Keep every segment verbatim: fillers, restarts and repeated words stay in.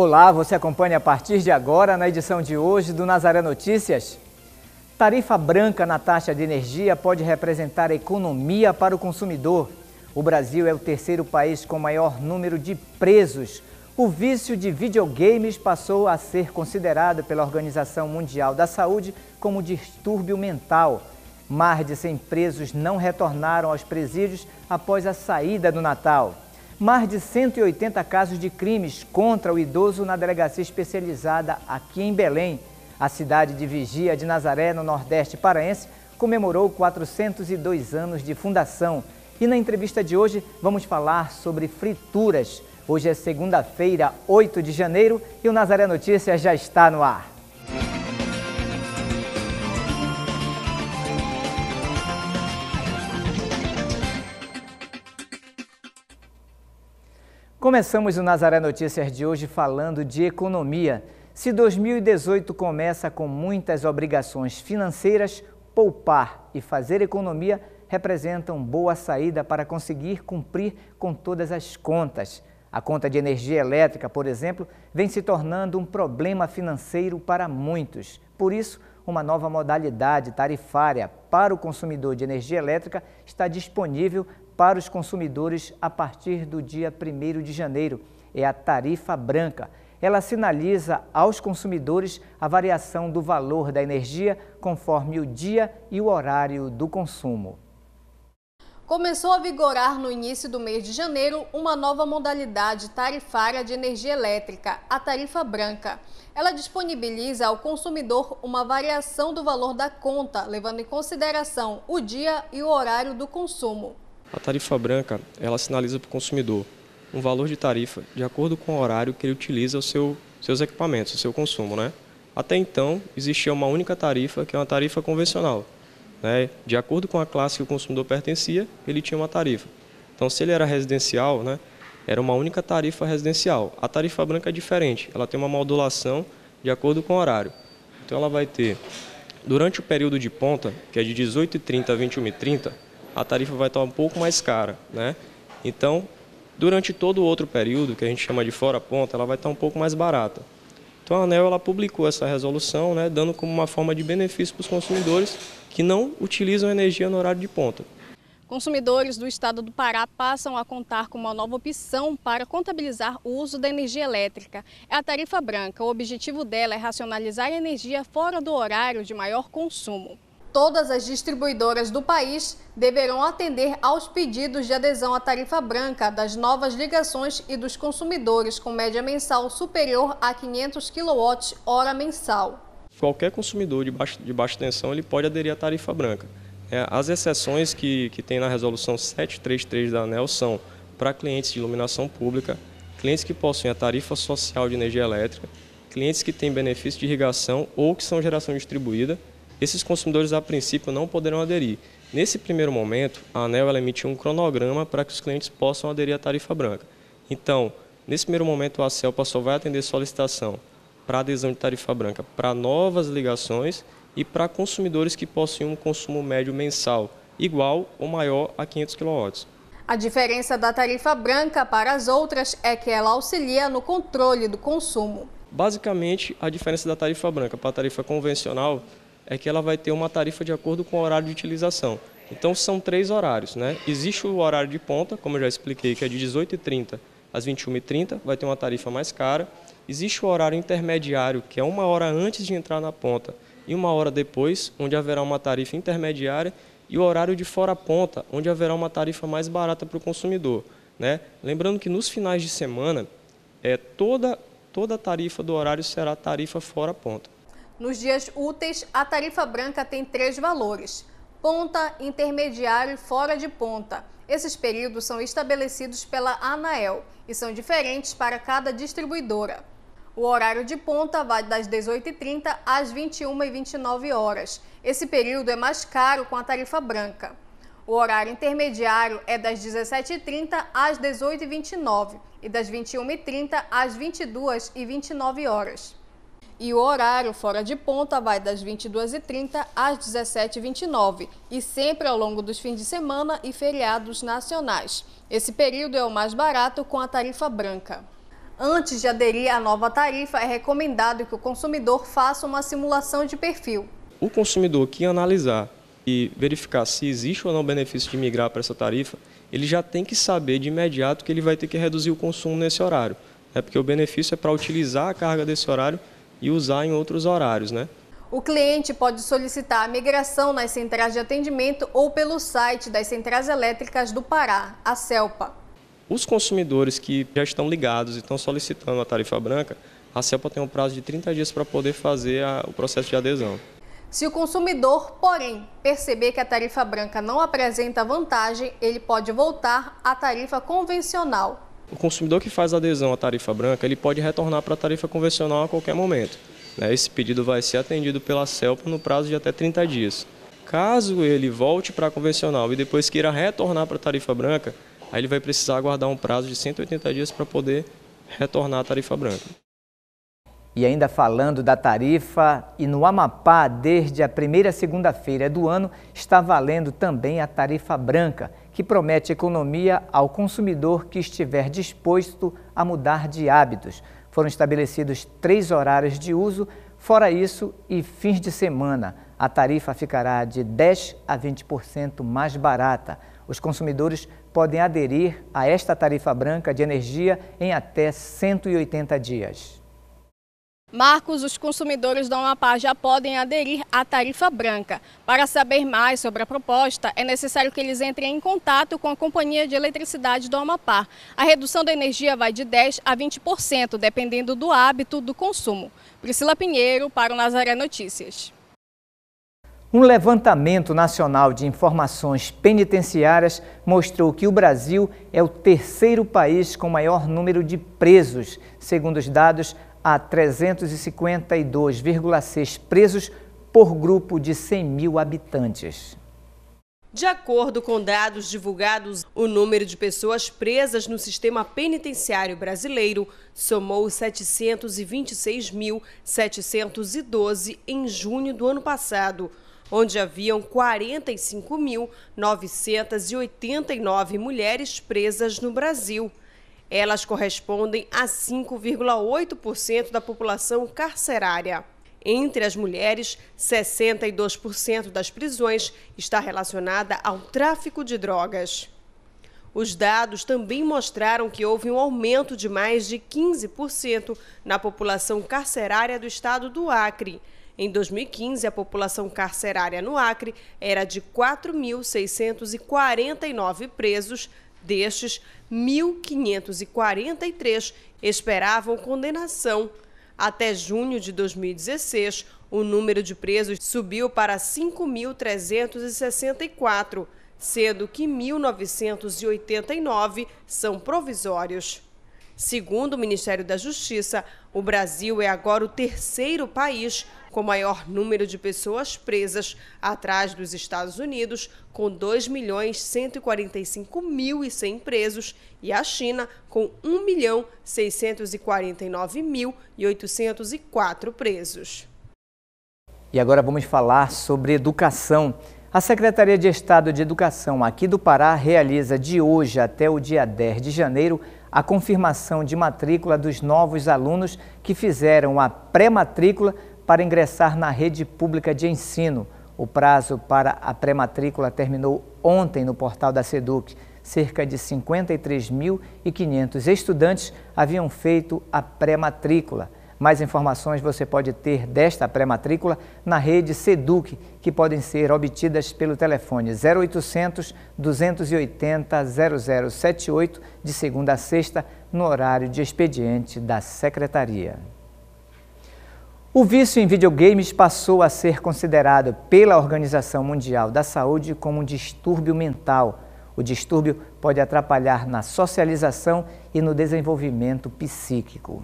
Olá, você acompanha a partir de agora na edição de hoje do Nazaré Notícias. Tarifa branca na taxa de energia pode representar economia para o consumidor. O Brasil é o terceiro país com maior número de presos. O vício de videogames passou a ser considerado pela Organização Mundial da Saúde como distúrbio mental. Mais de cem presos não retornaram aos presídios após a saída do Natal. Mais de cento e oitenta casos de crimes contra o idoso na delegacia especializada aqui em Belém. A cidade de Vigia de Nazaré, no Nordeste paraense, comemorou quatrocentos e dois anos de fundação. E na entrevista de hoje vamos falar sobre frituras. Hoje é segunda-feira, oito de janeiro, e o Nazaré Notícias já está no ar. Começamos o Nazaré Notícias de hoje falando de economia. Se dois mil e dezoito começa com muitas obrigações financeiras, poupar e fazer economia representam boa saída para conseguir cumprir com todas as contas. A conta de energia elétrica, por exemplo, vem se tornando um problema financeiro para muitos. Por isso, uma nova modalidade tarifária para o consumidor de energia elétrica está disponível para os consumidores a partir do dia primeiro de janeiro. É a tarifa branca. Ela sinaliza aos consumidores a variação do valor da energia conforme o dia e o horário do consumo. Começou a vigorar no início do mês de janeiro uma nova modalidade tarifária de energia elétrica, a tarifa branca. Ela disponibiliza ao consumidor uma variação do valor da conta, levando em consideração o dia e o horário do consumo. A tarifa branca, ela sinaliza para o consumidor um valor de tarifa de acordo com o horário que ele utiliza os seu, seus equipamentos, o seu consumo, né? Até então, existia uma única tarifa, que é uma tarifa convencional, né? De acordo com a classe que o consumidor pertencia, ele tinha uma tarifa. Então, se ele era residencial, né, era uma única tarifa residencial. A tarifa branca é diferente, ela tem uma modulação de acordo com o horário. Então, ela vai ter, durante o período de ponta, que é de dezoito e trinta a vinte e uma e trinta, a tarifa vai estar um pouco mais cara, né? Então, durante todo o outro período, que a gente chama de fora ponta, ela vai estar um pouco mais barata. Então a ANEEL ela publicou essa resolução, né, dando como uma forma de benefício para os consumidores que não utilizam energia no horário de ponta. Consumidores do estado do Pará passam a contar com uma nova opção para contabilizar o uso da energia elétrica. É a tarifa branca. O objetivo dela é racionalizar a energia fora do horário de maior consumo. Todas as distribuidoras do país deverão atender aos pedidos de adesão à tarifa branca das novas ligações e dos consumidores com média mensal superior a quinhentos quilowatts hora mensal. Qualquer consumidor de baixa, de baixa tensão ele pode aderir à tarifa branca. É, as exceções que, que tem na resolução setecentos e trinta e três da ANEEL são para clientes de iluminação pública, clientes que possuem a tarifa social de energia elétrica, clientes que têm benefício de irrigação ou que são geração distribuída. Esses consumidores, a princípio, não poderão aderir. Nesse primeiro momento, a ANEEL ela emitiu um cronograma para que os clientes possam aderir à tarifa branca. Então, nesse primeiro momento, a CELPA só vai atender solicitação para adesão de tarifa branca para novas ligações e para consumidores que possuem um consumo médio mensal igual ou maior a quinhentos quilowatts. A diferença da tarifa branca para as outras é que ela auxilia no controle do consumo. Basicamente, a diferença da tarifa branca para a tarifa convencional é que ela vai ter uma tarifa de acordo com o horário de utilização. Então são três horários, né? Existe o horário de ponta, como eu já expliquei, que é de dezoito e trinta às vinte e uma e trinta, vai ter uma tarifa mais cara. Existe o horário intermediário, que é uma hora antes de entrar na ponta e uma hora depois, onde haverá uma tarifa intermediária, e o horário de fora ponta, onde haverá uma tarifa mais barata para o consumidor, né? Lembrando que nos finais de semana, é, toda, toda a tarifa do horário será tarifa fora ponta. Nos dias úteis, a tarifa branca tem três valores: ponta, intermediário e fora de ponta. Esses períodos são estabelecidos pela ANEEL e são diferentes para cada distribuidora. O horário de ponta vai das dezoito e trinta às vinte e uma e vinte e nove horas. Esse período é mais caro com a tarifa branca. O horário intermediário é das dezessete e trinta às dezoito e vinte e nove e das vinte e uma e trinta às vinte e duas e vinte e nove horas. E o horário fora de ponta vai das vinte e duas e trinta às dezessete e vinte e nove e sempre ao longo dos fins de semana e feriados nacionais. Esse período é o mais barato com a tarifa branca. Antes de aderir à nova tarifa, é recomendado que o consumidor faça uma simulação de perfil. O consumidor que analisar e verificar se existe ou não benefício de migrar para essa tarifa, ele já tem que saber de imediato que ele vai ter que reduzir o consumo nesse horário, né? Porque o benefício é para utilizar a carga desse horário e usar em outros horários, né? O cliente pode solicitar a migração nas centrais de atendimento ou pelo site das Centrais Elétricas do Pará, a CELPA. Os consumidores que já estão ligados e estão solicitando a tarifa branca, a CELPA tem um prazo de trinta dias para poder fazer a, o processo de adesão. Se o consumidor, porém, perceber que a tarifa branca não apresenta vantagem, ele pode voltar à tarifa convencional. O consumidor que faz adesão à tarifa branca, ele pode retornar para a tarifa convencional a qualquer momento. Esse pedido vai ser atendido pela CELPA no prazo de até trinta dias. Caso ele volte para a convencional e depois queira retornar para a tarifa branca, aí ele vai precisar aguardar um prazo de cento e oitenta dias para poder retornar à tarifa branca. E ainda falando da tarifa, e no Amapá, desde a primeira segunda-feira do ano, está valendo também a tarifa branca, que promete economia ao consumidor que estiver disposto a mudar de hábitos. Foram estabelecidos três horários de uso, fora isso e fins de semana. A tarifa ficará de dez por cento a vinte por cento mais barata. Os consumidores podem aderir a esta tarifa branca de energia em até cento e oitenta dias. Marcos, os consumidores do Amapá já podem aderir à tarifa branca. Para saber mais sobre a proposta, é necessário que eles entrem em contato com a Companhia de Eletricidade do Amapá. A redução da energia vai de dez por cento a vinte por cento, dependendo do hábito do consumo. Priscila Pinheiro, para o Nazaré Notícias. Um levantamento nacional de informações penitenciárias mostrou que o Brasil é o terceiro país com maior número de presos, segundo os dados a trezentos e cinquenta e dois vírgula seis presos por grupo de cem mil habitantes. De acordo com dados divulgados, o número de pessoas presas no sistema penitenciário brasileiro somou setecentos e vinte e seis mil, setecentos e doze em junho do ano passado, onde haviam quarenta e cinco mil, novecentos e oitenta e nove mulheres presas no Brasil. Elas correspondem a cinco vírgula oito por cento da população carcerária. Entre as mulheres, sessenta e dois por cento das prisões está relacionada ao tráfico de drogas. Os dados também mostraram que houve um aumento de mais de quinze por cento na população carcerária do estado do Acre. Em dois mil e quinze, a população carcerária no Acre era de quatro mil seiscentos e quarenta e nove presos. Destes, mil quinhentos e quarenta e três esperavam condenação. Até junho de dois mil e dezesseis, o número de presos subiu para cinco mil trezentos e sessenta e quatro, sendo que mil novecentos e oitenta e nove são provisórios. Segundo o Ministério da Justiça, o Brasil é agora o terceiro país com maior número de pessoas presas, atrás dos Estados Unidos, com dois milhões cento e quarenta e cinco mil e cem presos, e a China, com um milhão seiscentos e quarenta e nove mil, oitocentos e quatro presos. E agora vamos falar sobre educação. A Secretaria de Estado de Educação aqui do Pará realiza de hoje até o dia dez de janeiro a confirmação de matrícula dos novos alunos que fizeram a pré-matrícula para ingressar na rede pública de ensino. O prazo para a pré-matrícula terminou ontem no portal da SEDUC. Cerca de cinquenta e três mil e quinhentos estudantes haviam feito a pré-matrícula. Mais informações você pode ter desta pré-matrícula na rede SEDUC, que podem ser obtidas pelo telefone zero oitocentos, duzentos e oitenta, zero zero setenta e oito, de segunda a sexta, no horário de expediente da Secretaria. O vício em videogames passou a ser considerado pela Organização Mundial da Saúde como um distúrbio mental. O distúrbio pode atrapalhar na socialização e no desenvolvimento psíquico.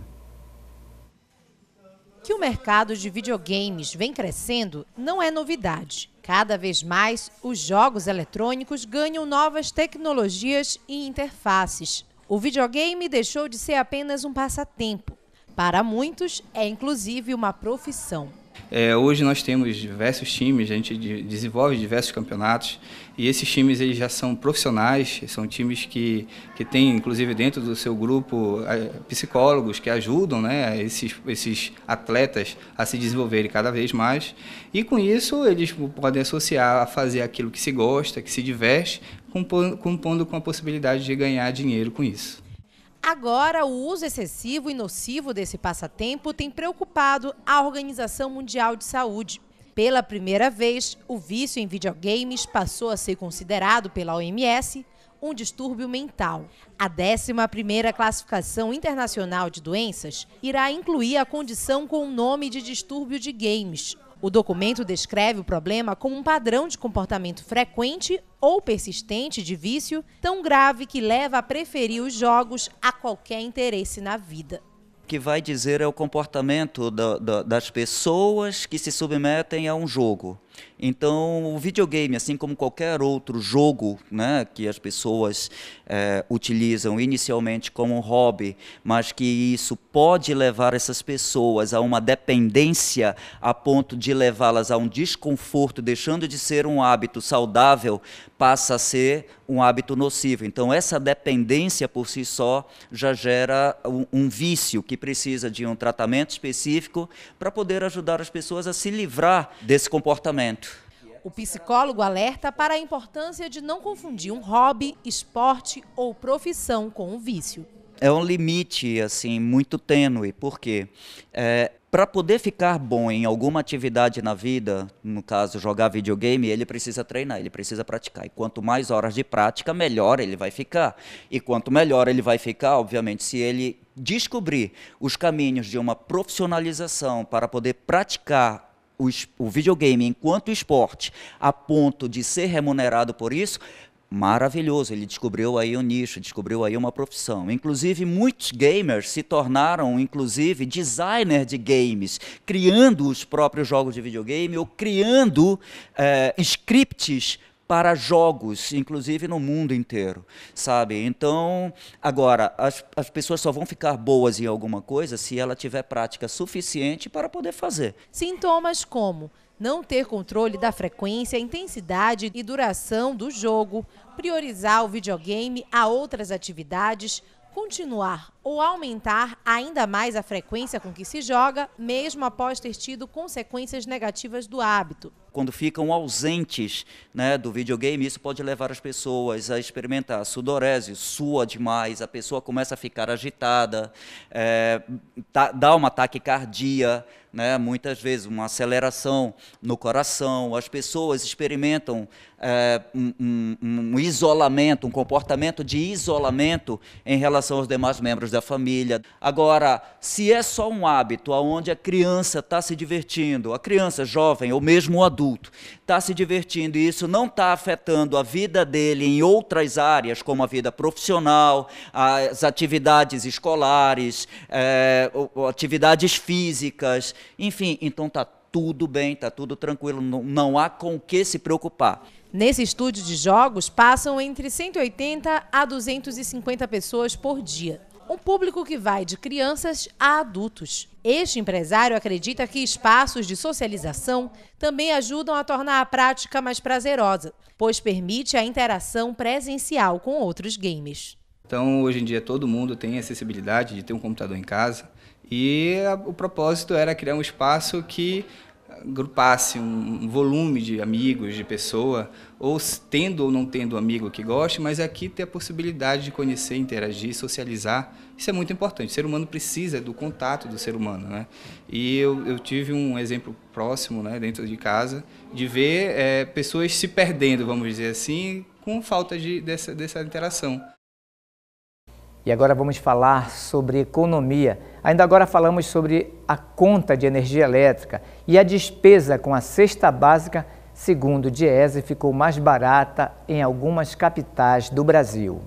Que o mercado de videogames vem crescendo não é novidade. Cada vez mais, os jogos eletrônicos ganham novas tecnologias e interfaces. O videogame deixou de ser apenas um passatempo. Para muitos, é inclusive uma profissão. É, hoje nós temos diversos times, a gente desenvolve diversos campeonatos e esses times eles já são profissionais, são times que, que têm, inclusive dentro do seu grupo, psicólogos que ajudam, né, esses, esses atletas a se desenvolverem cada vez mais e com isso eles podem associar a fazer aquilo que se gosta, que se diverte, compondo com a possibilidade de ganhar dinheiro com isso. Agora, o uso excessivo e nocivo desse passatempo tem preocupado a Organização Mundial de Saúde. Pela primeira vez, o vício em videogames passou a ser considerado pela O M S um distúrbio mental. A décima primeira classificação internacional de doenças irá incluir a condição com o nome de distúrbio de games. O documento descreve o problema como um padrão de comportamento frequente ou persistente de vício, tão grave que leva a preferir os jogos a qualquer interesse na vida. O que vai dizer é o comportamento da, da, das pessoas que se submetem a um jogo. Então, o videogame, assim como qualquer outro jogo, né, que as pessoas é, utilizam inicialmente como um hobby, mas que isso pode levar essas pessoas a uma dependência a ponto de levá-las a um desconforto, deixando de ser um hábito saudável, passa a ser um hábito nocivo. Então, essa dependência por si só já gera um, um vício que precisa de um tratamento específico para poder ajudar as pessoas a se livrar desse comportamento. O psicólogo alerta para a importância de não confundir um hobby, esporte ou profissão com um vício. É um limite assim muito tênue, porque é, para poder ficar bom em alguma atividade na vida, no caso jogar videogame, ele precisa treinar, ele precisa praticar. E quanto mais horas de prática, melhor ele vai ficar. E quanto melhor ele vai ficar, obviamente, se ele descobrir os caminhos de uma profissionalização para poder praticar o, o videogame enquanto esporte, a ponto de ser remunerado por isso, maravilhoso, ele descobriu aí um nicho, descobriu aí uma profissão. Inclusive, muitos gamers se tornaram, inclusive, designer de games, criando os próprios jogos de videogame ou criando é, scripts para jogos, inclusive no mundo inteiro, sabe? Então, agora, as, as pessoas só vão ficar boas em alguma coisa se ela tiver prática suficiente para poder fazer. Sintomas como não ter controle da frequência, intensidade e duração do jogo, priorizar o videogame a outras atividades, continuar ou aumentar ainda mais a frequência com que se joga, mesmo após ter tido consequências negativas do hábito. Quando ficam ausentes, né, do videogame, isso pode levar as pessoas a experimentar sudorese, sua demais, a pessoa começa a ficar agitada, é, tá, dá uma taquicardia, né, muitas vezes uma aceleração no coração, as pessoas experimentam é, um, um, um isolamento, um comportamento de isolamento em relação aos demais membros da família. Agora, se é só um hábito onde a criança está se divertindo, a criança jovem ou mesmo o adulto, está se divertindo e isso não está afetando a vida dele em outras áreas, como a vida profissional, as atividades escolares, é, atividades físicas, enfim, então está tudo bem, está tudo tranquilo, não, não há com o que se preocupar. Nesse estúdio de jogos passam entre cento e oitenta a duzentas e cinquenta pessoas por dia. Um público que vai de crianças a adultos. Este empresário acredita que espaços de socialização também ajudam a tornar a prática mais prazerosa, pois permite a interação presencial com outros games. Então, hoje em dia, todo mundo tem a acessibilidade de ter um computador em casa e o propósito era criar um espaço que grupasse um volume de amigos, de pessoa, ou tendo ou não tendo um amigo que goste, mas aqui ter a possibilidade de conhecer, interagir, socializar, isso é muito importante. O ser humano precisa do contato do ser humano, né? E eu, eu tive um exemplo próximo, né, dentro de casa, de ver é, pessoas se perdendo, vamos dizer assim, com falta de, dessa, dessa interação. E agora vamos falar sobre economia. Ainda agora falamos sobre a conta de energia elétrica e a despesa com a cesta básica, segundo o DIEESE, ficou mais barata em algumas capitais do Brasil.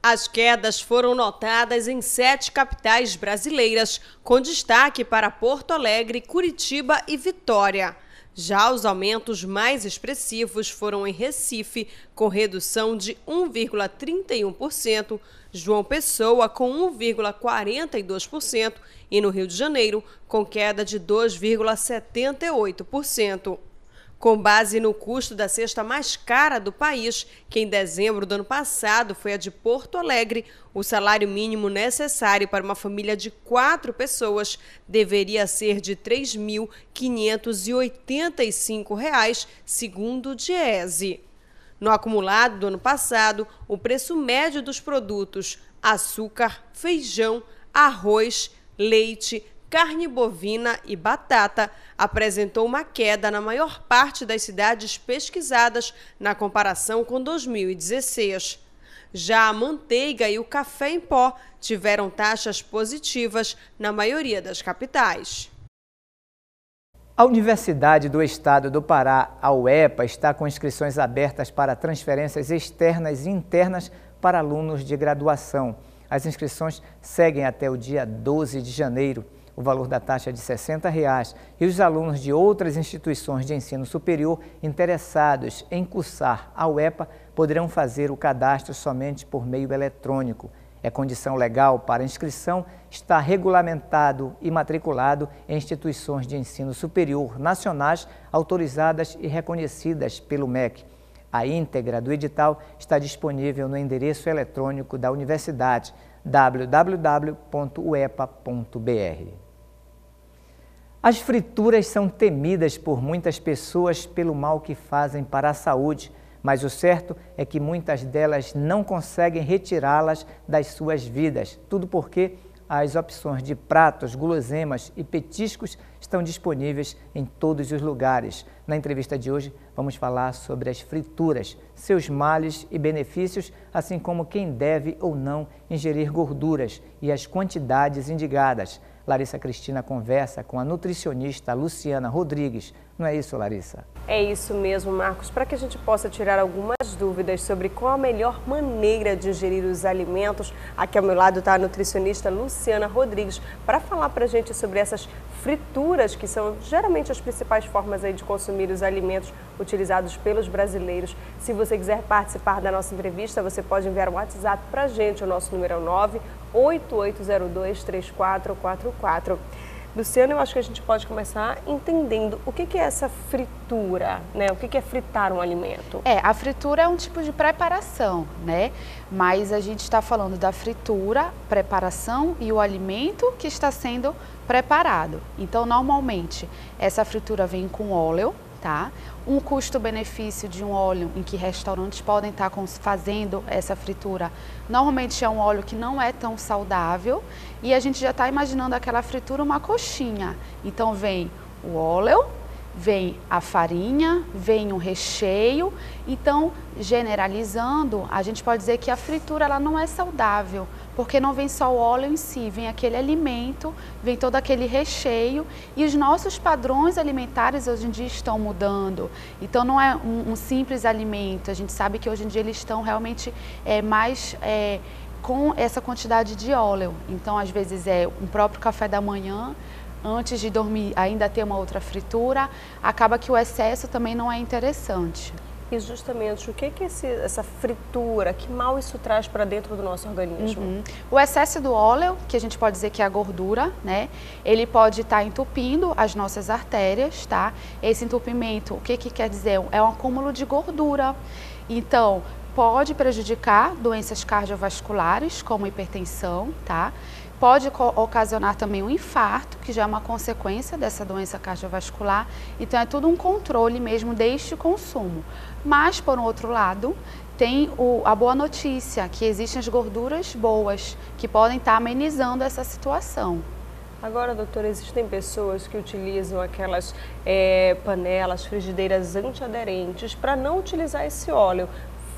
As quedas foram notadas em sete capitais brasileiras, com destaque para Porto Alegre, Curitiba e Vitória. Já os aumentos mais expressivos foram em Recife, com redução de um vírgula trinta e um por cento, João Pessoa com um vírgula quarenta e dois por cento e no Rio de Janeiro com queda de dois vírgula setenta e oito por cento. Com base no custo da cesta mais cara do país, que em dezembro do ano passado foi a de Porto Alegre, o salário mínimo necessário para uma família de quatro pessoas deveria ser de três mil quinhentos e oitenta e cinco reais, segundo o DIEESE. No acumulado do ano passado, o preço médio dos produtos açúcar, feijão, arroz, leite, carne bovina e batata apresentou uma queda na maior parte das cidades pesquisadas na comparação com dois mil e dezesseis. Já a manteiga e o café em pó tiveram taxas positivas na maioria das capitais. A Universidade do Estado do Pará, a U E P A, está com inscrições abertas para transferências externas e internas para alunos de graduação. As inscrições seguem até o dia doze de janeiro. O valor da taxa é de sessenta reais, e os alunos de outras instituições de ensino superior interessados em cursar a U E P A poderão fazer o cadastro somente por meio eletrônico. É condição legal para inscrição, está regulamentado e matriculado em instituições de ensino superior nacionais autorizadas e reconhecidas pelo M E C. A íntegra do edital está disponível no endereço eletrônico da universidade, w w w ponto uepa ponto b r. As frituras são temidas por muitas pessoas pelo mal que fazem para a saúde, mas o certo é que muitas delas não conseguem retirá-las das suas vidas, tudo porque as opções de pratos, guloseimas e petiscos estão disponíveis em todos os lugares. Na entrevista de hoje, vamos falar sobre as frituras, seus males e benefícios, assim como quem deve ou não ingerir gorduras e as quantidades indicadas. Larissa Cristina conversa com a nutricionista Luciana Rodrigues. Não é isso, Larissa? É isso mesmo, Marcos. Para que a gente possa tirar algumas dúvidas sobre qual a melhor maneira de ingerir os alimentos, aqui ao meu lado está a nutricionista Luciana Rodrigues para falar para a gente sobre essas frituras, que são geralmente as principais formas aí de consumir os alimentos utilizados pelos brasileiros. Se você quiser participar da nossa entrevista, você pode enviar um WhatsApp para a gente. O nosso número é nove oito oito zero dois três quatro quatro quatro. Luciana, eu acho que a gente pode começar entendendo o que é essa fritura, né? O que é fritar um alimento? É, a fritura é um tipo de preparação, né? Mas a gente está falando da fritura, preparação e o alimento que está sendo preparado. Então, normalmente, essa fritura vem com óleo, tá? Um custo-benefício de um óleo em que restaurantes podem estar fazendo essa fritura, normalmente é um óleo que não é tão saudável, e a gente já está imaginando aquela fritura uma coxinha. Então vem o óleo, vem a farinha, vem o recheio. Então, generalizando, a gente pode dizer que a fritura ela não é saudável, porque não vem só o óleo em si, vem aquele alimento, vem todo aquele recheio, e os nossos padrões alimentares hoje em dia estão mudando. Então não é um, um simples alimento, a gente sabe que hoje em dia eles estão realmente é, mais... É, com essa quantidade de óleo. Então às vezes é um próprio café da manhã, antes de dormir ainda ter uma outra fritura, acaba que o excesso também não é interessante. E justamente o que que esse, essa fritura, que mal isso traz para dentro do nosso organismo? Uhum. O excesso do óleo, que a gente pode dizer que é a gordura, né? Ele pode estar entupindo as nossas artérias, tá? Esse entupimento, o que que quer dizer? É um acúmulo de gordura. Então, pode prejudicar doenças cardiovasculares, como hipertensão, tá? Pode ocasionar também um infarto, que já é uma consequência dessa doença cardiovascular. Então, é tudo um controle mesmo deste consumo. Mas, por outro lado, tem o, a boa notícia, que existem as gorduras boas, que podem estar amenizando essa situação. Agora, doutora, existem pessoas que utilizam aquelas é, panelas, frigideiras antiaderentes para não utilizar esse óleo.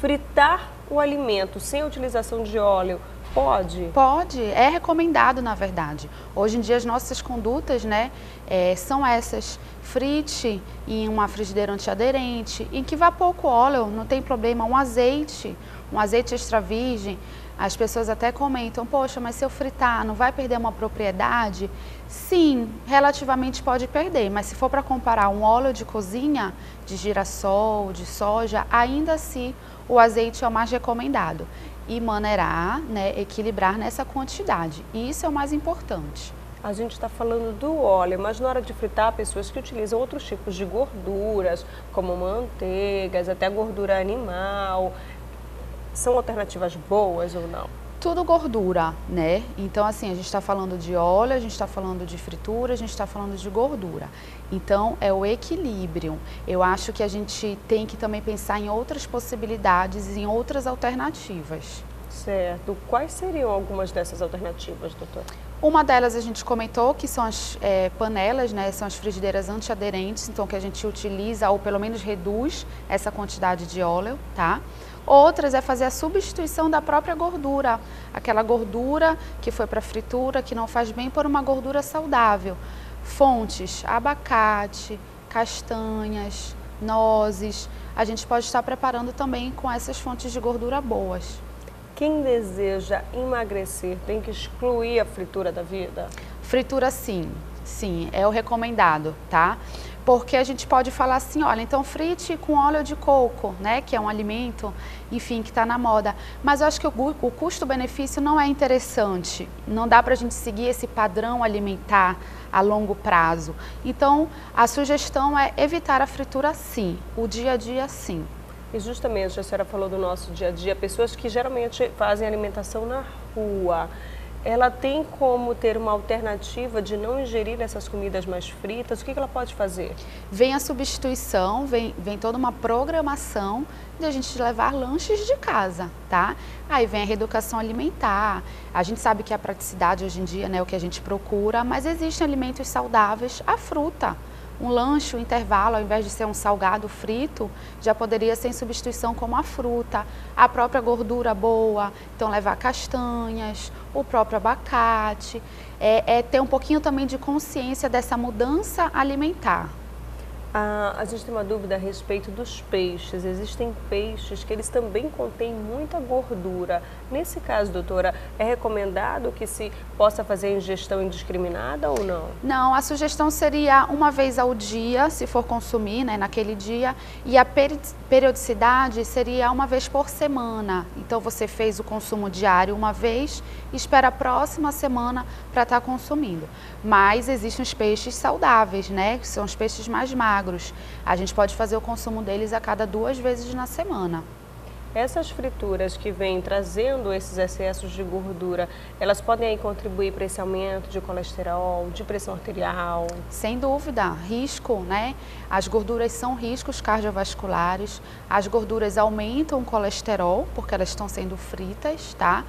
Fritar o alimento sem a utilização de óleo, pode? Pode, é recomendado na verdade. Hoje em dia as nossas condutas, né, é, são essas. Frite em uma frigideira antiaderente, em que vá pouco óleo, não tem problema. Um azeite, um azeite extra virgem, as pessoas até comentam, poxa, mas se eu fritar não vai perder uma propriedade? Sim, relativamente pode perder, mas se for para comparar um óleo de cozinha, de girassol, de soja, ainda assim o azeite é o mais recomendado. E maneirar, né, equilibrar nessa quantidade. E isso é o mais importante. A gente está falando do óleo, mas na hora de fritar, pessoas que utilizam outros tipos de gorduras, como manteigas, até gordura animal, são alternativas boas ou não? Tudo gordura, né? Então, assim, a gente está falando de óleo, a gente está falando de fritura, a gente está falando de gordura. Então, é o equilíbrio. Eu acho que a gente tem que também pensar em outras possibilidades, em outras alternativas. Certo. Quais seriam algumas dessas alternativas, doutora? Uma delas a gente comentou, que são as é, panelas, né? São as frigideiras antiaderentes, então que a gente utiliza ou pelo menos reduz essa quantidade de óleo, tá? Outras é fazer a substituição da própria gordura, aquela gordura que foi para fritura, que não faz bem, por uma gordura saudável. Fontes, abacate, castanhas, nozes, a gente pode estar preparando também com essas fontes de gordura boas. Quem deseja emagrecer tem que excluir a fritura da vida? Fritura sim, sim, é o recomendado, tá? Porque a gente pode falar assim, olha, então frite com óleo de coco, né, que é um alimento, enfim, que está na moda. Mas eu acho que o, o custo-benefício não é interessante, não dá para a gente seguir esse padrão alimentar a longo prazo. Então, a sugestão é evitar a fritura sim, o dia a dia sim. E justamente, a senhora falou do nosso dia a dia, pessoas que geralmente fazem alimentação na rua. Ela tem como ter uma alternativa de não ingerir essas comidas mais fritas? O que ela pode fazer? Vem a substituição, vem, vem toda uma programação de a gente levar lanches de casa, tá? Aí vem a reeducação alimentar. A gente sabe que a praticidade hoje em dia, né, é o que a gente procura, mas existem alimentos saudáveis, a fruta. Um lanche, um intervalo, ao invés de ser um salgado frito, já poderia ser em substituição como a fruta, a própria gordura boa, então levar castanhas, o próprio abacate, é, é ter um pouquinho também de consciência dessa mudança alimentar. Ah, a gente tem uma dúvida a respeito dos peixes. Existem peixes que eles também contêm muita gordura. Nesse caso, doutora, é recomendado que se possa fazer a ingestão indiscriminada ou não? Não, a sugestão seria uma vez ao dia, se for consumir, né, naquele dia. E a periodicidade seria uma vez por semana. Então você fez o consumo diário uma vez, espera a próxima semana para estar consumindo. Mas existem os peixes saudáveis, né, que são os peixes mais magros. A gente pode fazer o consumo deles a cada duas vezes na semana. Essas frituras que vêm trazendo esses excessos de gordura, elas podem aí contribuir para esse aumento de colesterol, de pressão arterial? Sem dúvida, risco, né? As gorduras são riscos cardiovasculares, as gorduras aumentam o colesterol, porque elas estão sendo fritas, tá?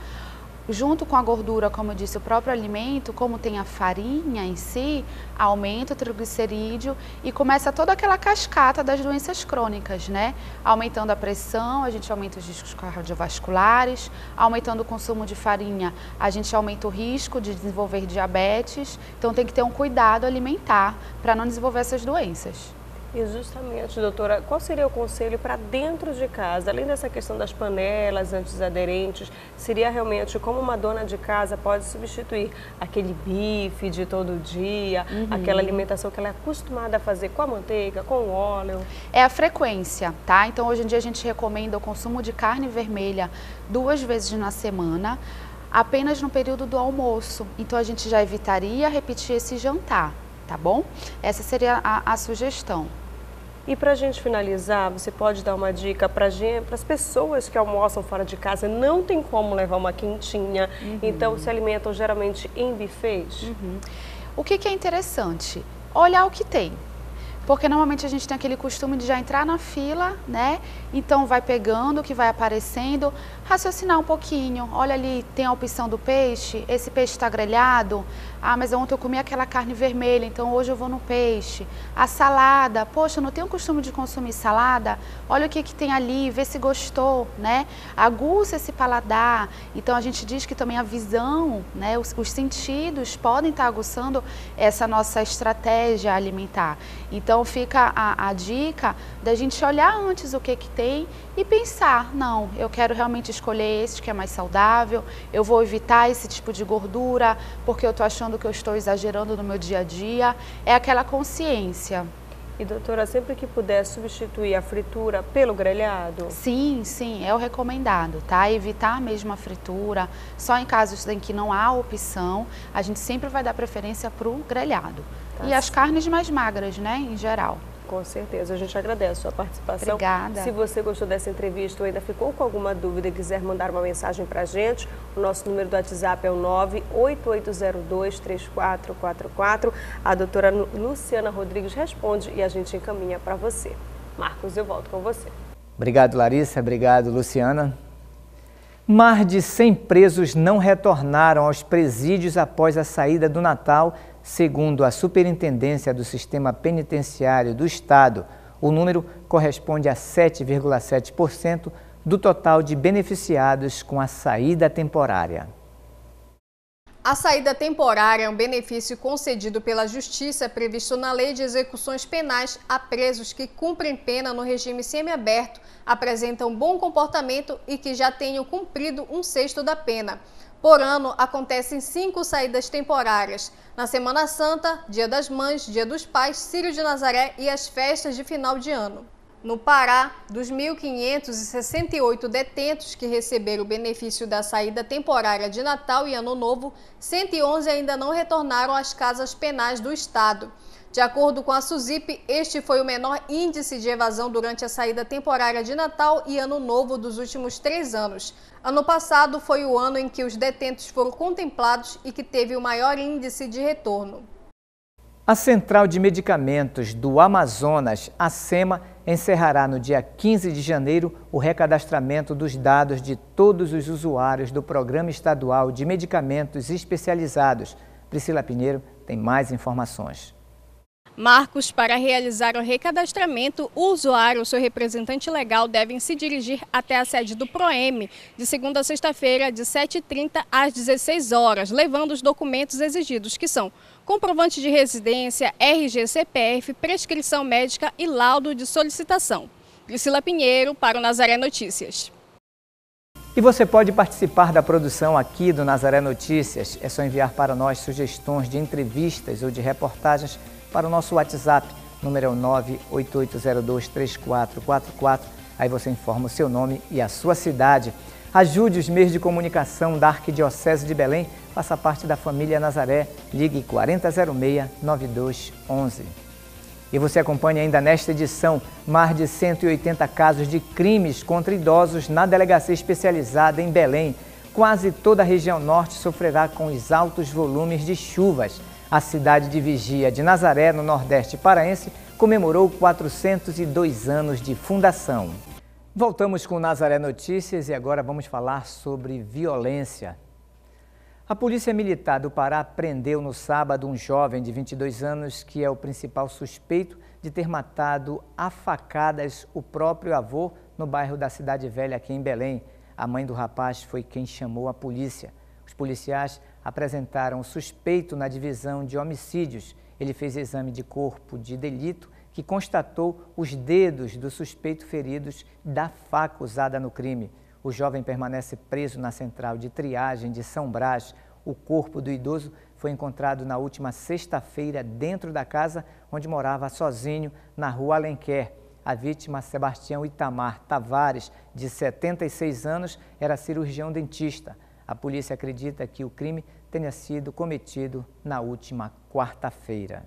Junto com a gordura, como eu disse, o próprio alimento, como tem a farinha em si, aumenta o triglicerídeo e começa toda aquela cascata das doenças crônicas, né? Aumentando a pressão, a gente aumenta os riscos cardiovasculares, aumentando o consumo de farinha, a gente aumenta o risco de desenvolver diabetes. Então tem que ter um cuidado alimentar para não desenvolver essas doenças. E justamente, doutora, qual seria o conselho para dentro de casa? Além dessa questão das panelas antiaderentes, seria realmente como uma dona de casa pode substituir aquele bife de todo dia, uhum, aquela alimentação que ela é acostumada a fazer com a manteiga, com o óleo? É a frequência, tá? Então, hoje em dia a gente recomenda o consumo de carne vermelha duas vezes na semana, apenas no período do almoço. Então, a gente já evitaria repetir esse jantar. Tá bom? Essa seria a, a sugestão. E para a gente finalizar, você pode dar uma dica para as pessoas que almoçam fora de casa, não tem como levar uma quentinha, uhum, então se alimentam geralmente em buffets? Uhum. O que, que é interessante? Olhar o que tem. Porque normalmente a gente tem aquele costume de já entrar na fila, né? Então vai pegando o que vai aparecendo, raciocinar um pouquinho. Olha ali, tem a opção do peixe, esse peixe está grelhado. Ah, mas ontem eu comi aquela carne vermelha, então hoje eu vou no peixe. A salada, poxa, eu não tenho costume de consumir salada. Olha o que, que tem ali, vê se gostou, né? Aguça esse paladar. Então a gente diz que também a visão, né? Os, os sentidos podem estar aguçando essa nossa estratégia alimentar. Então Então fica a, a dica da gente olhar antes o que que tem e pensar, não, eu quero realmente escolher esse que é mais saudável, eu vou evitar esse tipo de gordura, porque eu estou achando que eu estou exagerando no meu dia a dia. É aquela consciência. E doutora, sempre que puder substituir a fritura pelo grelhado? Sim, sim, é o recomendado, tá? Evitar mesmo a fritura, só em casos em que não há opção, a gente sempre vai dar preferência para o grelhado. Tá, e as carnes mais magras, né, em geral. Com certeza, a gente agradece a sua participação. Obrigada. Se você gostou dessa entrevista ou ainda ficou com alguma dúvida e quiser mandar uma mensagem para a gente, o nosso número do WhatsApp é o nove oito oito zero dois, três quatro quatro quatro. A doutora Luciana Rodrigues responde e a gente encaminha para você. Marcos, eu volto com você. Obrigado, Larissa. Obrigado, Luciana. Mais de cem presos não retornaram aos presídios após a saída do Natal. Segundo a Superintendência do Sistema Penitenciário do Estado, o número corresponde a sete vírgula sete por cento do total de beneficiados com a saída temporária. A saída temporária é um benefício concedido pela Justiça previsto na Lei de Execuções Penais a presos que cumprem pena no regime semiaberto, apresentam bom comportamento e que já tenham cumprido um sexto da pena. Por ano, acontecem cinco saídas temporárias. Na Semana Santa, Dia das Mães, Dia dos Pais, Círio de Nazaré e as festas de final de ano. No Pará, dos mil quinhentos e sessenta e oito detentos que receberam o benefício da saída temporária de Natal e Ano Novo, cento e onze ainda não retornaram às casas penais do Estado. De acordo com a SUSIP, este foi o menor índice de evasão durante a saída temporária de Natal e Ano Novo dos últimos três anos. Ano passado foi o ano em que os detentos foram contemplados e que teve o maior índice de retorno. A Central de Medicamentos do Amazonas, a CEMA, encerrará no dia quinze de janeiro o recadastramento dos dados de todos os usuários do Programa Estadual de Medicamentos Especializados. Priscila Pinheiro tem mais informações. Marcos, para realizar o recadastramento, o usuário ou seu representante legal devem se dirigir até a sede do Proem, de segunda a sexta-feira, de sete e trinta às dezesseis horas, levando os documentos exigidos, que são comprovante de residência, R G, C P F, prescrição médica e laudo de solicitação. Priscila Pinheiro, para o Nazaré Notícias. E você pode participar da produção aqui do Nazaré Notícias. É só enviar para nós sugestões de entrevistas ou de reportagens para o nosso WhatsApp, número é o nove oito oito zero dois, três quatro quatro quatro. Aí você informa o seu nome e a sua cidade. Ajude os meios de comunicação da Arquidiocese de Belém. Faça parte da família Nazaré. Ligue quatro zero zero seis, nove dois um um. E você acompanha ainda nesta edição mais de cento e oitenta casos de crimes contra idosos na delegacia especializada em Belém. Quase toda a região norte sofrerá com os altos volumes de chuvas. A cidade de Vigia de Nazaré, no Nordeste paraense, comemorou quatrocentos e dois anos de fundação. Voltamos com Nazaré Notícias e agora vamos falar sobre violência. A Polícia Militar do Pará prendeu no sábado um jovem de vinte e dois anos que é o principal suspeito de ter matado a facadas o próprio avô no bairro da Cidade Velha, aqui em Belém. A mãe do rapaz foi quem chamou a polícia. Os policiais apresentaram o suspeito na divisão de homicídios. Ele fez exame de corpo de delito que constatou os dedos do suspeito feridos da faca usada no crime. O jovem permanece preso na central de triagem de São Brás. O corpo do idoso foi encontrado na última sexta-feira dentro da casa onde morava sozinho, na rua Alenquer. A vítima, Sebastião Itamar Tavares, de setenta e seis anos, era cirurgião dentista. A polícia acredita que o crime tenha sido cometido na última quarta-feira.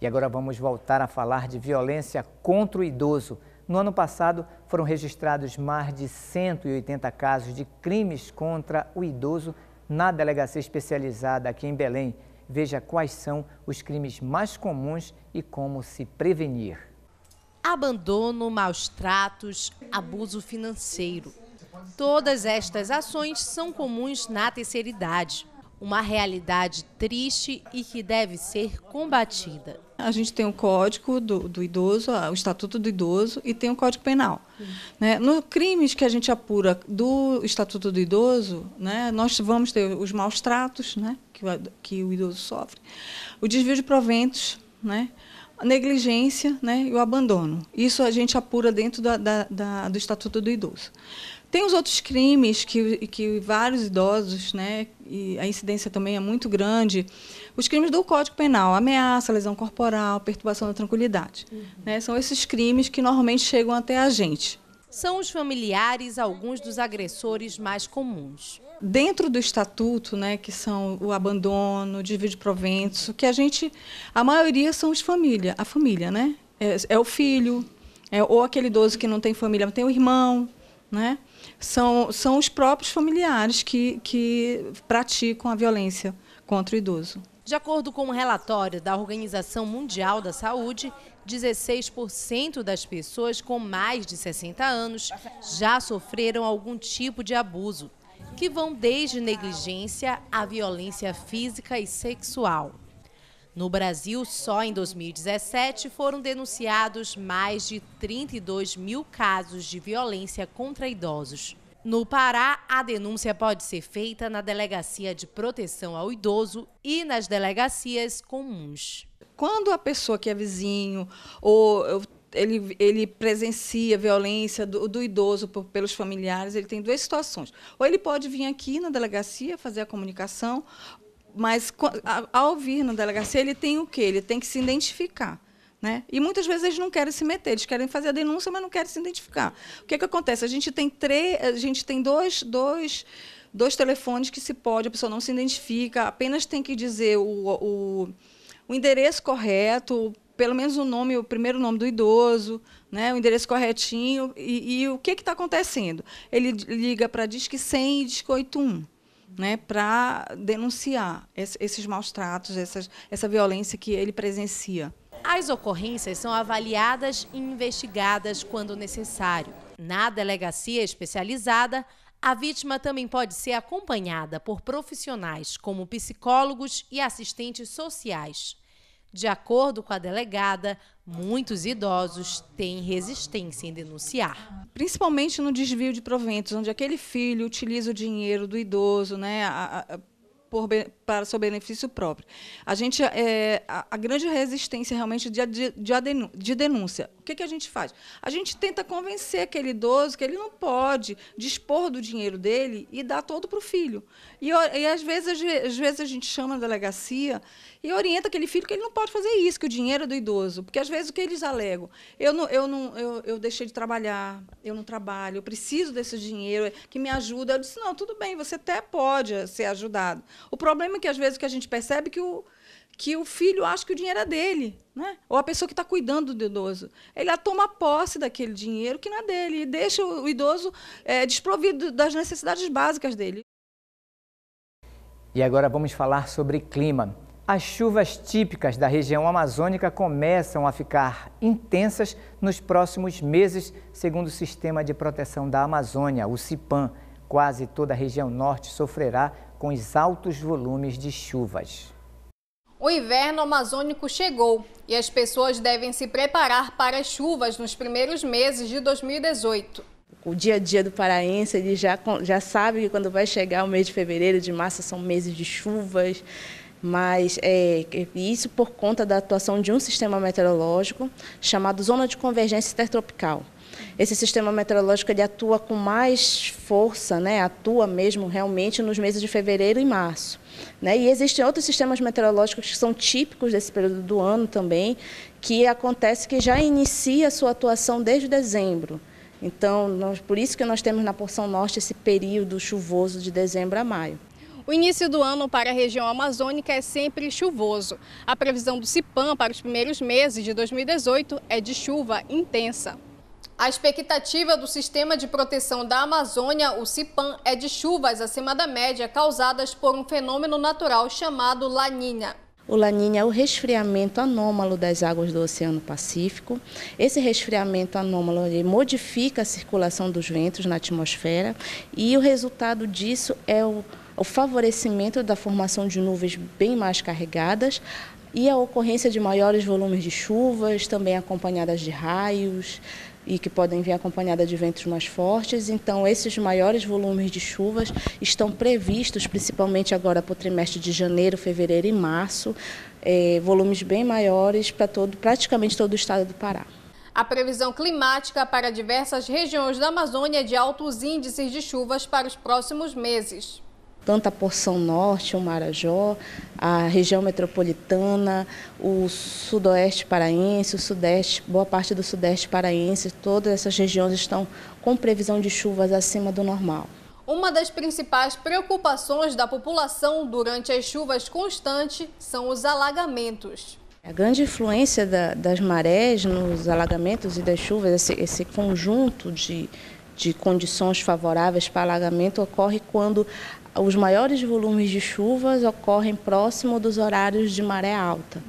E agora vamos voltar a falar de violência contra o idoso. No ano passado, foram registrados mais de cento e oitenta casos de crimes contra o idoso na delegacia especializada aqui em Belém. Veja quais são os crimes mais comuns e como se prevenir. Abandono, maus tratos, abuso financeiro. Todas estas ações são comuns na terceira idade, uma realidade triste e que deve ser combatida. A gente tem o Código do, do Idoso, o Estatuto do Idoso e tem o Código Penal. Uhum. Né? No crimes que a gente apura do Estatuto do Idoso, né, nós vamos ter os maus tratos, né, que, que o idoso sofre, o desvio de proventos, né, a negligência, né, e o abandono. Isso a gente apura dentro da, da, da, do Estatuto do Idoso. Tem os outros crimes que, que vários idosos, né, e a incidência também é muito grande, os crimes do Código Penal, ameaça, lesão corporal, perturbação da tranquilidade. Uhum. Né, são esses crimes que normalmente chegam até a gente. São os familiares alguns dos agressores mais comuns. Dentro do estatuto, né, que são o abandono, o desvio de proventos, que a gente, a maioria são os família, a família, né? É, é o filho, é, ou aquele idoso que não tem família, mas tem o irmão, né? São, são os próprios familiares que, que praticam a violência contra o idoso. De acordo com um relatório da Organização Mundial da Saúde, dezesseis por cento das pessoas com mais de sessenta anos já sofreram algum tipo de abuso, que vão desde negligência à violência física e sexual. No Brasil, só em dois mil e dezessete, foram denunciados mais de trinta e dois mil casos de violência contra idosos. No Pará, a denúncia pode ser feita na Delegacia de Proteção ao Idoso e nas delegacias comuns. Quando a pessoa que é vizinho ou ele, ele presencia violência do, do idoso por, pelos familiares, ele tem duas situações. Ou ele pode vir aqui na delegacia fazer a comunicação, mas ao vir na delegacia ele tem o quê? Ele tem que se identificar. Né? E muitas vezes eles não querem se meter, eles querem fazer a denúncia, mas não querem se identificar. O que é que acontece? A gente tem, três, a gente tem dois, dois, dois telefones que se pode, a pessoa não se identifica, apenas tem que dizer o, o, o endereço correto, pelo menos o nome, o primeiro nome do idoso, né? O endereço corretinho. E, e o que é que está acontecendo? Ele liga para a Disque cem e Disque oito um. Né, para denunciar esses maus tratos, essas, essa violência que ele presencia. As ocorrências são avaliadas e investigadas quando necessário. Na delegacia especializada, a vítima também pode ser acompanhada por profissionais como psicólogos e assistentes sociais. De acordo com a delegada, muitos idosos têm resistência em denunciar. Principalmente no desvio de proventos, onde aquele filho utiliza o dinheiro do idoso, né, a, a, por, para seu benefício próprio. A, gente, é, a, a grande resistência realmente de, de, de denúncia. O que, que a gente faz? A gente tenta convencer aquele idoso que ele não pode dispor do dinheiro dele e dar todo para o filho. E, e às, vezes, às vezes a gente chama a delegacia e orienta aquele filho que ele não pode fazer isso, que o dinheiro é do idoso. Porque, às vezes, o que eles alegam? Eu, não, eu, não, eu, eu deixei de trabalhar, eu não trabalho, eu preciso desse dinheiro, que me ajuda. Eu disse, não, tudo bem, você até pode ser ajudado. O problema é que, às vezes, que a gente percebe que o, que o filho acha que o dinheiro é dele, né? Ou a pessoa que está cuidando do idoso. Ele toma posse daquele dinheiro que não é dele e deixa o idoso é, desprovido das necessidades básicas dele. E agora vamos falar sobre clima. As chuvas típicas da região amazônica começam a ficar intensas nos próximos meses, segundo o Sistema de Proteção da Amazônia, o SIPAM. Quase toda a região norte sofrerá com os altos volumes de chuvas. O inverno amazônico chegou e as pessoas devem se preparar para as chuvas nos primeiros meses de dois mil e dezoito. O dia a dia do paraense, ele já, já sabe que quando vai chegar o mês de fevereiro, de março, são meses de chuvas. Mas é, isso por conta da atuação de um sistema meteorológico chamado Zona de Convergência Intertropical. Esse sistema meteorológico ele atua com mais força, né? Atua mesmo realmente nos meses de fevereiro e março. Né? E existem outros sistemas meteorológicos que são típicos desse período do ano também, que acontece que já inicia a sua atuação desde dezembro. Então, nós, por isso que nós temos na porção norte esse período chuvoso de dezembro a maio. O início do ano para a região amazônica é sempre chuvoso. A previsão do SIPAM para os primeiros meses de dois mil e dezoito é de chuva intensa. A expectativa do Sistema de Proteção da Amazônia, o SIPAM, é de chuvas acima da média causadas por um fenômeno natural chamado La Niña. O La Niña é o resfriamento anômalo das águas do Oceano Pacífico. Esse resfriamento anômalo ele modifica a circulação dos ventos na atmosfera e o resultado disso é o o favorecimento da formação de nuvens bem mais carregadas e a ocorrência de maiores volumes de chuvas, também acompanhadas de raios e que podem vir acompanhadas de ventos mais fortes. Então, esses maiores volumes de chuvas estão previstos, principalmente agora para o trimestre de janeiro, fevereiro e março, eh, volumes bem maiores para todo, praticamente todo o estado do Pará. A previsão climática para diversas regiões da Amazônia é de altos índices de chuvas para os próximos meses. Tanto a porção norte, o Marajó, a região metropolitana, o sudoeste paraense, o sudeste, boa parte do sudeste paraense, todas essas regiões estão com previsão de chuvas acima do normal. Uma das principais preocupações da população durante as chuvas constantes são os alagamentos. A grande influência da, das marés nos alagamentos e das chuvas, esse, esse conjunto de, de condições favoráveis para alagamento ocorre quando os maiores volumes de chuvas ocorrem próximo dos horários de maré alta,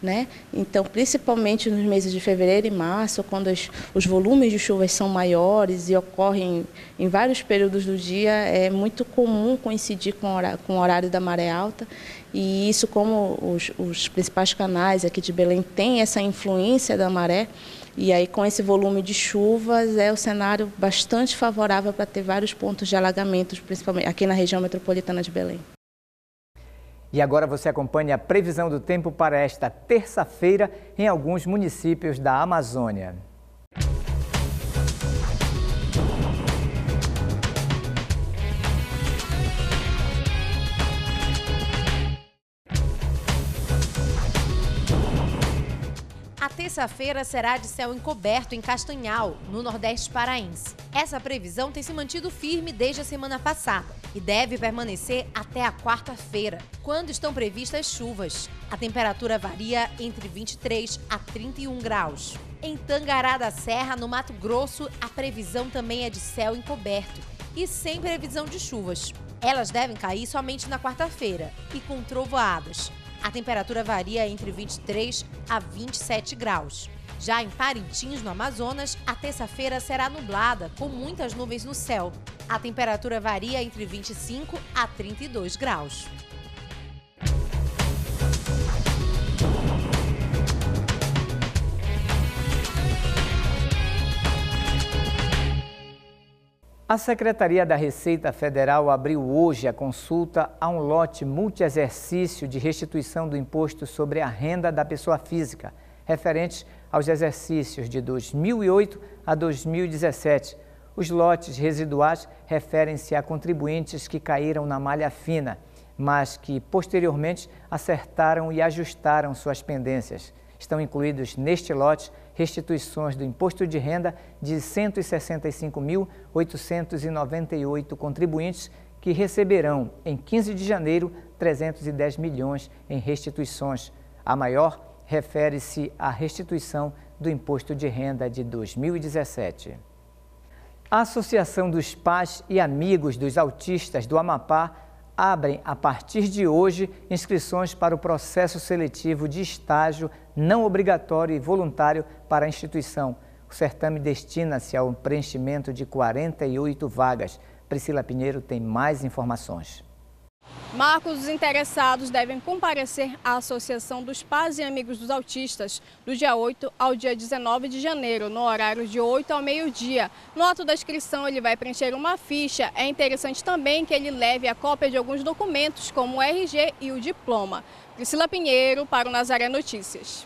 né? Então, principalmente nos meses de fevereiro e março, quando os, os volumes de chuvas são maiores e ocorrem em vários períodos do dia, é muito comum coincidir com, hora, com o horário da maré alta. E isso, como os, os principais canais aqui de Belém têm essa influência da maré, e aí com esse volume de chuvas é um cenário bastante favorável para ter vários pontos de alagamentos, principalmente aqui na região metropolitana de Belém. E agora você acompanha a previsão do tempo para esta terça-feira em alguns municípios da Amazônia. A terça-feira será de céu encoberto em Castanhal, no Nordeste paraense. Essa previsão tem se mantido firme desde a semana passada e deve permanecer até a quarta-feira, quando estão previstas chuvas. A temperatura varia entre vinte e três a trinta e um graus. Em Tangará da Serra, no Mato Grosso, a previsão também é de céu encoberto e sem previsão de chuvas. Elas devem cair somente na quarta-feira e com trovoadas. A temperatura varia entre vinte e três a vinte e sete graus. Já em Parintins, no Amazonas, a terça-feira será nublada, com muitas nuvens no céu. A temperatura varia entre vinte e cinco a trinta e dois graus. A Secretaria da Receita Federal abriu hoje a consulta a um lote multiexercício de restituição do imposto sobre a renda da pessoa física, referente aos exercícios de dois mil e oito a dois mil e dezessete. Os lotes residuais referem-se a contribuintes que caíram na malha fina, mas que posteriormente acertaram e ajustaram suas pendências. Estão incluídos neste lote restituições do imposto de renda de cento e sessenta e cinco mil oitocentos e noventa e oito contribuintes que receberão, em quinze de janeiro, trezentos e dez milhões em restituições. A maior refere-se à restituição do imposto de renda de dois mil e dezessete. A Associação dos Pais e Amigos dos Autistas do Amapá abrem, a partir de hoje, inscrições para o processo seletivo de estágio não obrigatório e voluntário para a instituição. O certame destina-se ao preenchimento de quarenta e oito vagas. Priscila Pinheiro tem mais informações. Marcos, os interessados devem comparecer à Associação dos Pais e Amigos dos Autistas do dia oito ao dia dezenove de janeiro, no horário de oito ao meio-dia. No ato da inscrição, ele vai preencher uma ficha. É interessante também que ele leve a cópia de alguns documentos, como o R G e o diploma. Priscila Pinheiro, para o Nazaré Notícias.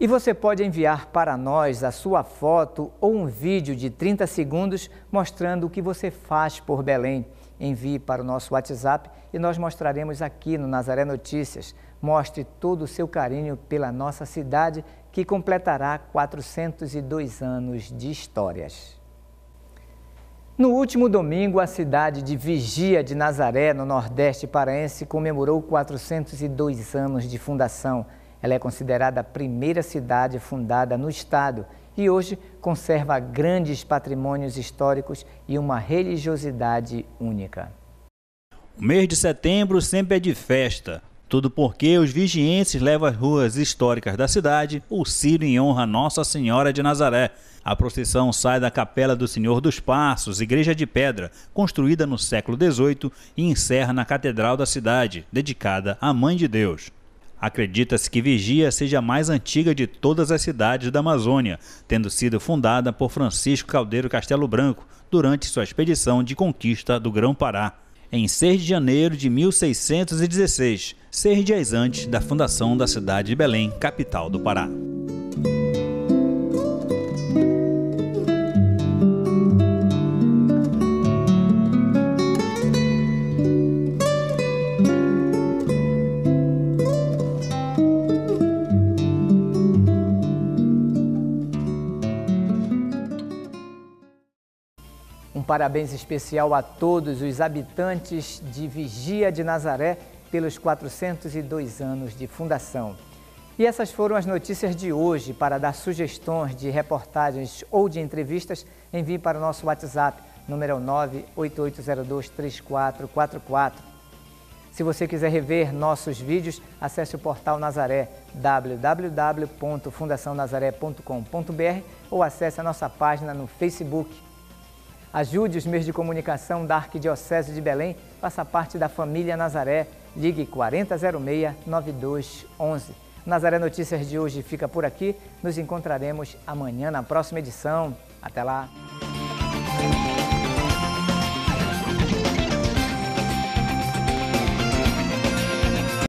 E você pode enviar para nós a sua foto ou um vídeo de trinta segundos mostrando o que você faz por Belém. Envie para o nosso WhatsApp e nós mostraremos aqui no Nazaré Notícias. Mostre todo o seu carinho pela nossa cidade, que completará quatrocentos e dois anos de histórias. No último domingo, a cidade de Vigia de Nazaré, no Nordeste paraense, comemorou quatrocentos e dois anos de fundação. Ela é considerada a primeira cidade fundada no estado e hoje conserva grandes patrimônios históricos e uma religiosidade única. O mês de setembro sempre é de festa, tudo porque os vigienses levam às ruas históricas da cidade o Ciro em honra a Nossa Senhora de Nazaré. A procissão sai da Capela do Senhor dos Passos, igreja de pedra, construída no século dezoito, e encerra na Catedral da cidade, dedicada à Mãe de Deus. Acredita-se que Vigia seja a mais antiga de todas as cidades da Amazônia, tendo sido fundada por Francisco Caldeiro Castelo Branco durante sua expedição de conquista do Grão-Pará, em seis de janeiro de mil seiscentos e dezesseis, seis dias antes da fundação da cidade de Belém, capital do Pará. parabéns especial a todos os habitantes de Vigia de Nazaré pelos quatrocentos e dois anos de fundação. E essas foram as notícias de hoje. Para dar sugestões de reportagens ou de entrevistas, envie para o nosso WhatsApp, número nove oito oito zero dois três quatro quatro quatro. Se você quiser rever nossos vídeos, acesse o portal Nazaré, w w w ponto fundação nazaré ponto com ponto b r, ou acesse a nossa página no Facebook. Ajude os meios de comunicação da Arquidiocese de Belém, faça parte da família Nazaré, ligue quatro zero zero seis nove dois um um. Nazaré Notícias de hoje fica por aqui, nos encontraremos amanhã na próxima edição. Até lá!